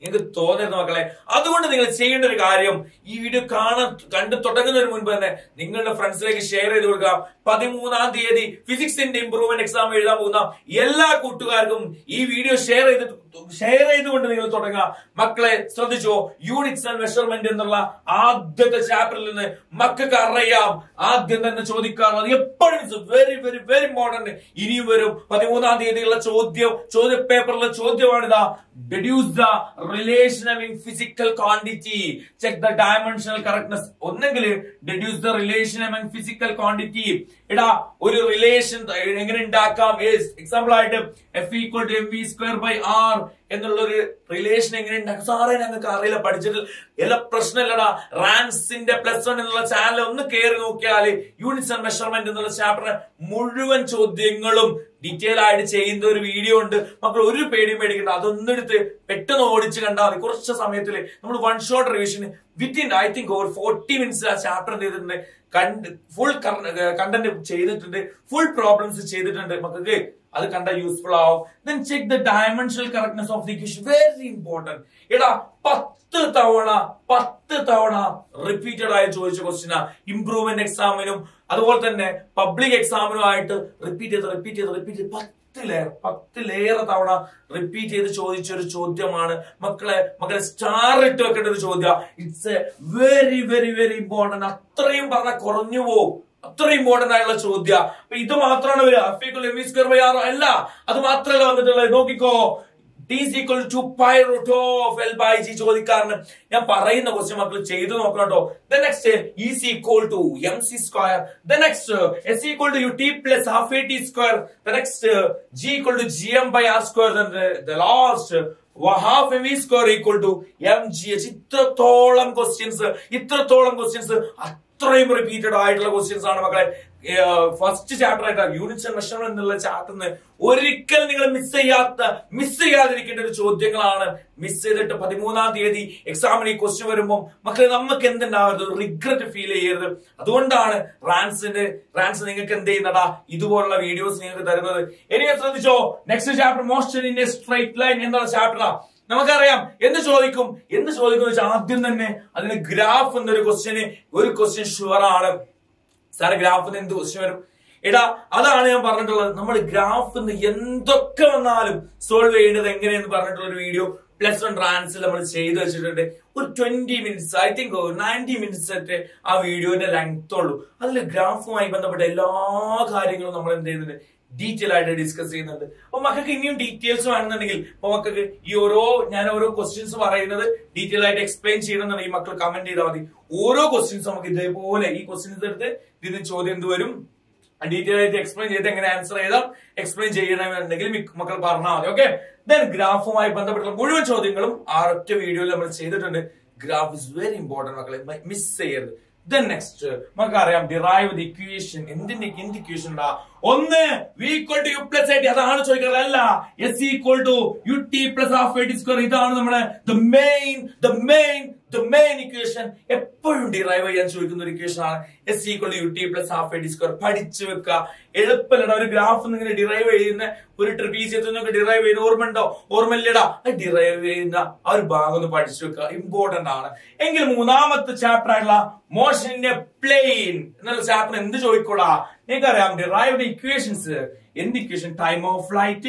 in the Thorn and Macalay. Other one thing is saying to the Garium, if you can't Munbana, Ningle friends like Sherry Durga, Padimuna, the physics and improvement exam, Yella Kutuargum, E video share it, share it with the Totaga, Maclay, Sodicho, units and measurement in the La, Ad the chapel in the Macacarayam, Ad the Chodikar, the importance of very modern Iniverum, Padimuna, the Lachodio, Chode paper, Lachodio, deduce the relation having physical quantity. Check the dimensional correctness. Deduce the relation among physical quantity. Ida relation is example item F equal to mv square by R. In the relation in the Carilla particle, Ella Prasnella, Rans in the plus one in the channel on the care no cali, units and measurement in the chapter, Mulu and Chodingalum, detail I did say in the video and Macro paid medical, Petano, Corsa Sametele, number one short revision within I think over 40 minutes of chapter. Full content today, full problems shaded and other content useful. Then check the dimensional correctness of the equation. Very important. It are 10 tavana repeated I chose question. Improvement examinum. Other public examiner repeated 10 layer tavana repeated chodyamana. Makale star return chodya. It's a very important. Three modern Ila Chodia, Pitamatranavia, Fickle Viscarvaya, Ella, Adamatra, the Nokiko, D is equal to pi root of L by G Chodikarn, Yamparain, the Vosimaku Chedo, the next is equal to MC square, the next S equal to UT plus half AT square, the next G equal to GM by R square, then the last. Half mv square equal to mgh. Itra tholam questions. Atraim repeated idle questions on first chapter at units and measurement in the chapter. Orical Nigel Missayata, Missayadricated Chodjangan, Missay the Patimuna, the examining question, Makanama Kendana, the regret feel Adunda, Ransoning a Kandana, Iduola videos near the any other show. Next chapter, motion in a straight line in the chapter. Namakariam, in the Solicum is Adinane, and the graph on the question, very question sure. Saragraph in the share. Eda other name parental number graph in the Yendokanal solve in the England parental video, plus one ransom shade today. 20 minutes, I think 90 minutes at a video in a length told. Other graph my log hiding on the detail I did discuss in another. Oh, Makakim details on the nil. Pomaka Euro, Nanoro questions are another detail I explain here on the name of the commented on the Oro questions on the whole questions that they didn't show them the room. And detail I explain it and answer either explain Jay and Negil Makal Parna. Okay, then graph for my Pandapatal Buddha Chodingalum are up to video level say that and graph is very important. Makal miss say. Then next, Makariam derive the equation in the indication la on the V equal to U plus AT S equal to UT plus half AT square the main equation a point derive and show the equation S equal to UT plus half AT square Padichivka a graph and derive in the trapeze derive in Ormando or Meleda a derive in the Arbag on the Padichivka important honor Engel Munamat the chapter la motion in a plane and chapter in the Joykoda. Negaram derived equations in the equation time of flight,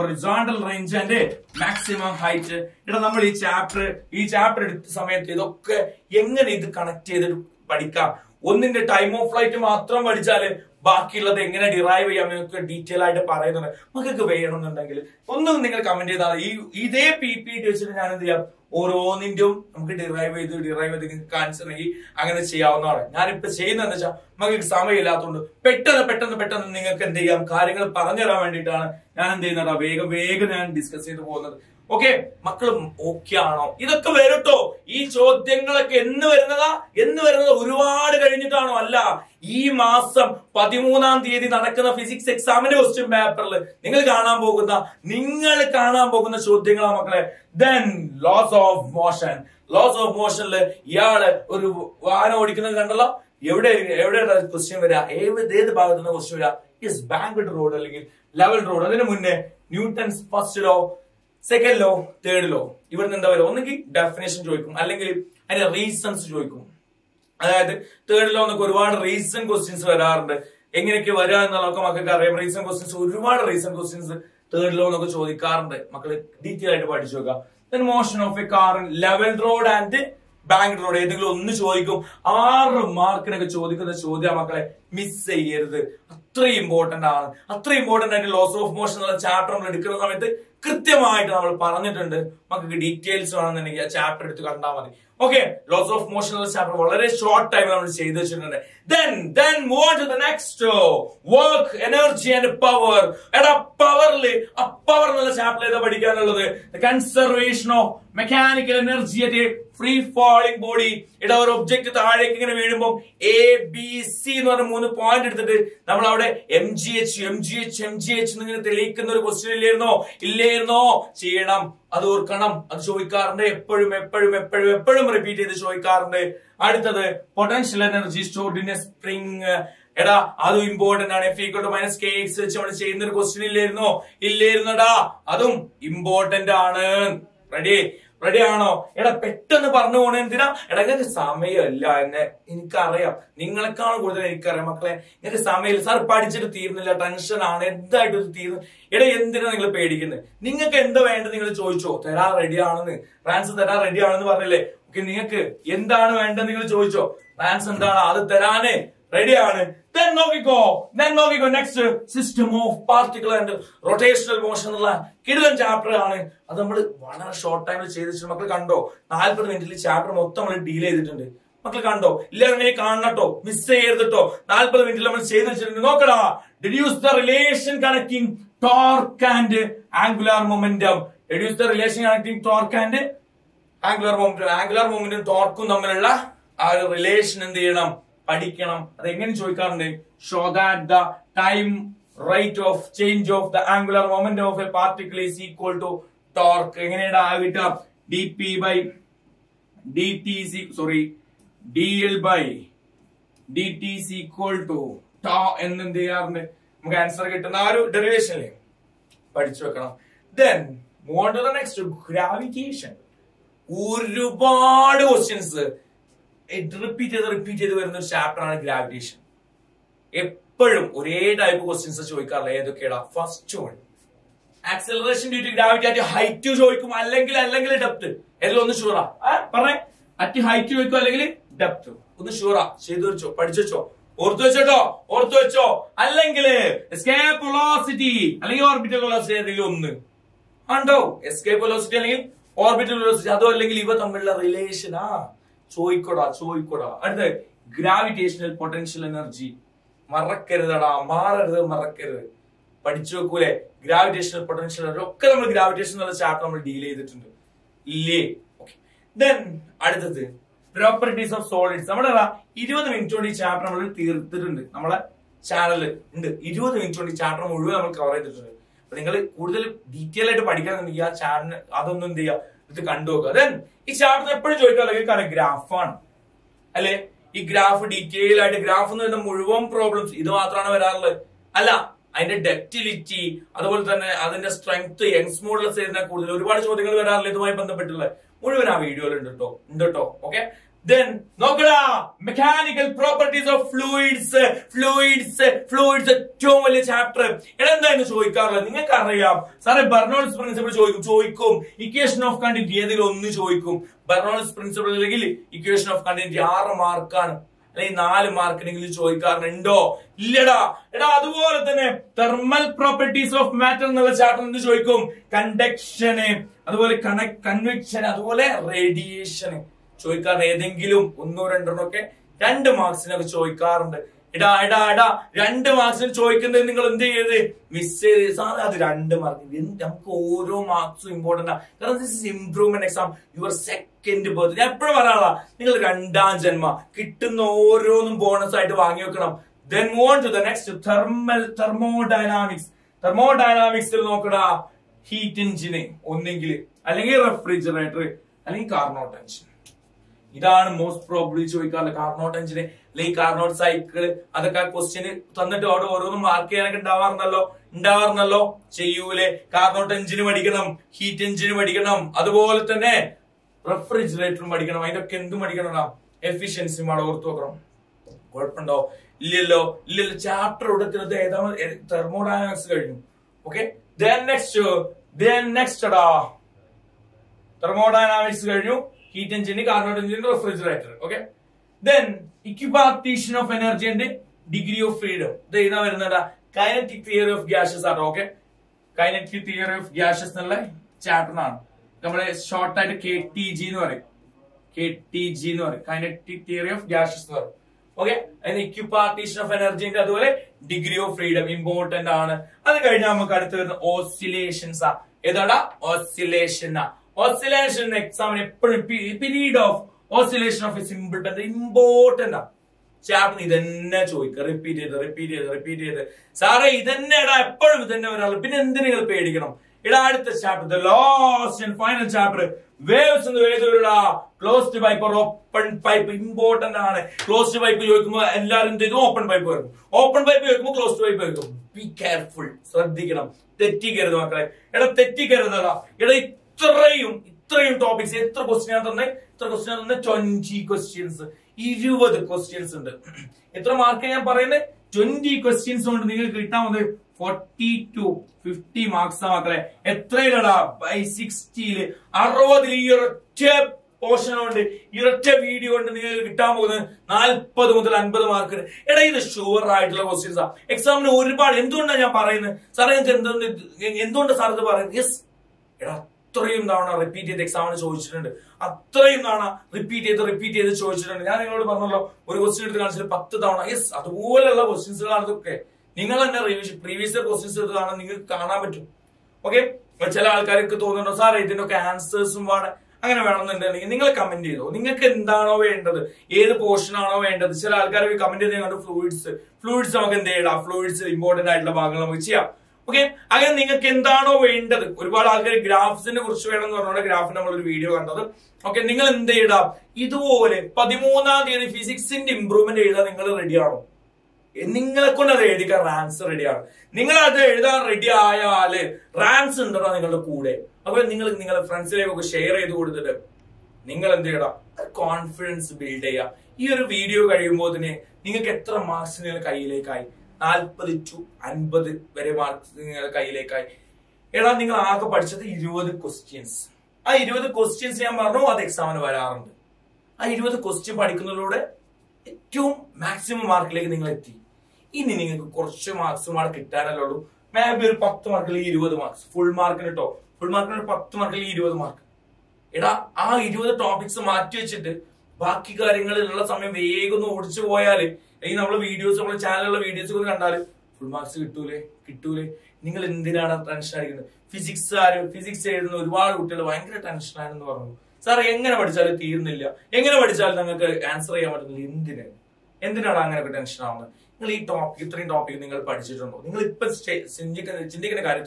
horizontal range and maximum height. Each chapter one in the time of flight matram padichale baakiyulla engane derive cheyyam detail aayittu parayunnade makku veyanundengil onnu ningal comment edala ee idhe ppt vechittu naan endu cheyam oronnindum namukku derive edu answer nagi angane cheyyavunnaana naan ippa cheyyunnennu vecha makku samayam illathukondu pettana ningalku endu cheyam karyangal paranju tharan vendittana naan endu cheynada vega naan discuss cheyidu povunnathu. Okay, Maklam Okiano. Either Kaveruto, each old thing like in the Uruad Garinitano Allah, E. Masam, Padimunan, the Nakana physics examiner was to Maperle, Ningal Kana Bogana, showed Dingla. Then laws of motion, Yard Uruana, every question every day the Bagana was to is banked road, level road, Newton's first law. Second law, third law. Even then the definition and reasons. Third law the reason questions were reason questions, reason questions, third law the car, then motion of a car, leveled road and banked road, three important laws of motion chapter. Details on the chapter. Okay, laws of motion chapter very short time. Then move on to the next work, energy and power. And a power chapter. The conservation of mechanical energy at a free falling body. It our object at the medium A, B, C point at the MGH no, Chienam, Adur Kanam, Adshoikarne, Perum repeated the Shoikarne, added the potential energy stored in a spring, Adu important and if equal to minus K, such on a chain, the question Ilerno, Ilernada, Adum, important and ready, Ano, at a petan Parno and Dina, and I get a Samael in Karia, Ningal Kan would in Karamacle, yet a Samael Sarpati to Thief, the attention on it, that to Thief, yet a Yendangle paid again. Ninga can the end of the Jojo, there are ready on the Rans that are ready on the Varele, Kinaka, Yendano and the Jojo, Rans and the other Terane, ready on it. Then we go next system of particle and rotational motion Kidan chapter on it. One short time to chase Makakando. Now chapter Motam delay the day. Makakando, 11 Kanato, Miss Sayer the toe, Nalpal Ventilaman say the children Okada. Deduce the relation connecting torque and angular momentum. Reduce the relation connecting torque and angular momentum. Angular momentum torque numberla are relation in the enum. Show that the time rate of change of the angular momentum of a particle is equal to torque. dl by dt is equal to tau. And then they are answer derivation. Then move on to the next gravitation. It repeated in the chapter on gravitation. A perdum, or type of questions such a first one. Acceleration due to gravity at a height to show you a depth. Hello on the shura. At the height to a depth. On the shura, Shedurcho, Padjacho, Orthocho, Alangle, escape velocity, orbital velocity. Undo, escape velocity, orbital velocity, relation. So, and the gravitational potential energy. Marakkar. Padichokule, gravitational potential energy. Gravitational chapter delay the okay. Then, the properties of solids. We have a chapter on the channel. We have a chapter on the channel. We have then, this chapter is a graph. This graph is detailed and the graph is the problems. This is the ductility, the strength, the Young's model. Then, the mechanical properties of fluids, fluids chapter. Sir, Bernoulli's principle, equation of continuity, Bernoulli's principle, equation of continuity, thermal properties of matter, conduction, convection, radiation. Choikar Edengilum, Unno and Roke, random marks in a choikarmed. Random marks in choikan the Ningle and the Misses are the random mark. Koro marks important. This is improvement exam. Your second birthday. Provarala, Ningle Randan Genma, Kitten Oron bonus side of Angiocanum. Then on to the next thermodynamics. Thermodynamics till Nokada, heat engine, Uningli, Alinga refrigerator, Alinga Carnot engine. This is most probably the Carnot engine, the Carnot cycle, other question, Thunder Dodo, Marke and Davarnalo, Cheule, Carnot engine, Medicanum, heat engine, Medicanum, other wall at an air, refrigerator, Medicanum, either Kendu Medicanum, efficiency Madorthogram. Gorpando, Lilo chapter of the thermodynamics. Okay, then next, thermodynamics. Heat engine, Carnot engine, refrigerator. Okay. Then equipartition of energy and degree of freedom. The kinetic theory of gases are okay. Kinetic theory of gases is chapter on. Short title KTG. KTG. Kinetic theory of gases. Okay. And equipartition of energy and degree of freedom. Important. And the oscillations. Oscillation. Oscillation exam period of oscillation of a symbol but important chapter idenne choikka repeat it sare idenne eda eppalum idenne varalu pinne endine ningal pedikanam eda adutha chapter the last and final chapter waves ennu eduvurada closed pipe or open pipe important aanu closed pipe choikkumbol ellarum idu open pipe choikkumbol closed pipe choikkum be careful sradhikanam tettikeradu makkale eda tettikerudala eda three topics, three questions, 20 questions. If you were the questions under Ethra Markaya Parene, 20 questions on the 40 to 50 marks. A trailer by 60. Arrow the year chap portion on the year chap video under the Gitamu, Nalpadu and Bada Marker. It is a sure right level questions. Examine Uripa, Enduna Parene, Saran Endunda Sarda yes. Three down repeated exam is original. A three nana repeated the children. Yango, or was still the down. Yes, at the whole since okay. Ningal previous questions to the Kana. Okay, but Chella Karikaton or Sari, then okay, answers some water. I'm going to Ningal commented. Ningal can down away into the air portion on away into the Chella Karika commented on the fluids. Fluids are important at La Bagalamuchia. Okay, again, you can see graphs in the graph video. Okay, you can see that this is 13th physics improvement. You can Rans ready. You can ready. Rans and the friends share it. You can see confidence build. This video is a marks. 40 to 50 very marks in your Kaileka. Everything I have purchased the questions. I do the questions, I no other examiner around. I do the question particular loader. Two maximum mark like Ningleti. In a question marks, market Taralodu, maybe pop to mark lead over the marks, full mark in a top, full mark and pop to mark lead over the mark. I do the topics of Martichit, Baki Karingal, some way go no voyage. In our videos, our channel videos, full marks Kitule, Ningle Indina Translation. Physics, Eduard, Utel, Translation and the world. Sir, younger about Jalatirilla, younger about answer about Lindin. Endinanga attention on the top, you train topic, Ningle Partition, Ningle Syndicate,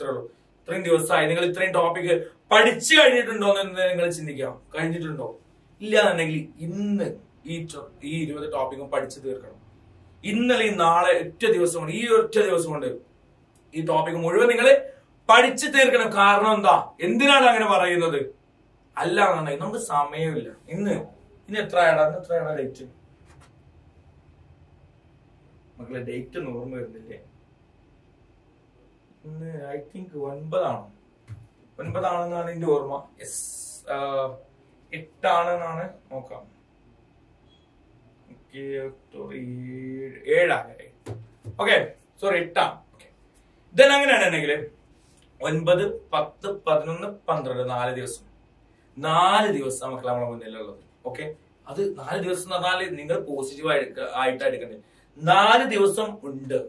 Train your side, Ningle train topic, Partition, I didn't know the Ningle Syndica, kind of know. Illa Negli in each of the topic of Partition. ഇന്നലെ നാളെ ഒറ്റ ദിവസം കൊണ്ട് ഈ ഒറ്റ ദിവസം കൊണ്ട് ഈ ടോപ്പിക് മുഴുവൻ നിങ്ങൾ പഠിച്ചു തീർക്കണം കാരണം എന്താ എന്തിനാണ് അങ്ങനെ പറയുന്നത് അല്ലാന്നുണ്ടെങ്കിൽ നമുക്ക് സമയമില്ല ഇന്ന് എത്രയാടാ date But date normal. I think 9. 9 is normal. Yes. 8 okay, okay, sorry, 8. Okay. Then I'm going 4 days. Okay? That's 4 days. That's positive. 4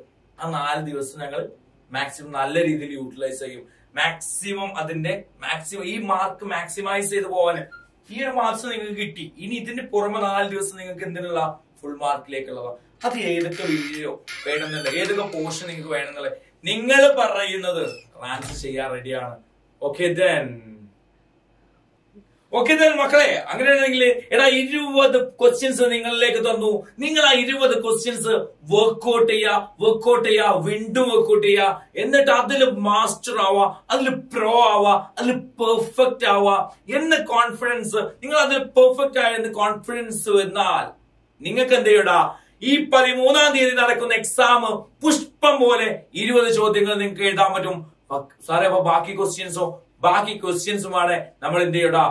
days. And 4 days. Maximum. Utilize maximum. Maximum. Mark maximize the here marks you full mark that's video. Okay then. Okay then, Makale. The questions work window in the top master hour, pro hour, perfect hour, in the confidence, the perfect hour in the confidence with all. This 13th exam, Pushpam Bole, 20 questions, Baki questions, Namada,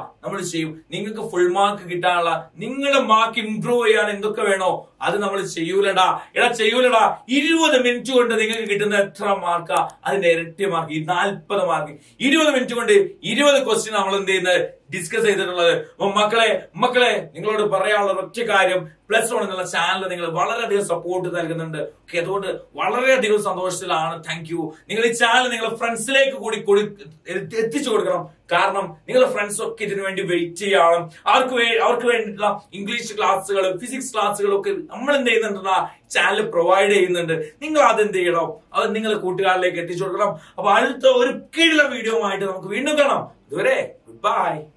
full mark guitar, Ningala mark improve in the Caveno, other number Cheyulada, Era Cheyulada, it was the mentor to the marker, and the mark, it alpha the question discuss either Makale, Ninglo Parayal or Chicarium, plus one in the channel, and Valera support to the Ketoda, Valera de Sandor, thank you. Ningla channel, Ningla friends lake, good Tichogram, Karnam, Ningla friends of Kitty very TRM, Arquay, English class, physics class, Amanda, channel provided in the Ningla than the Europe, other Ningla Kutia lake at Tichogram, about the kid video, my goodbye.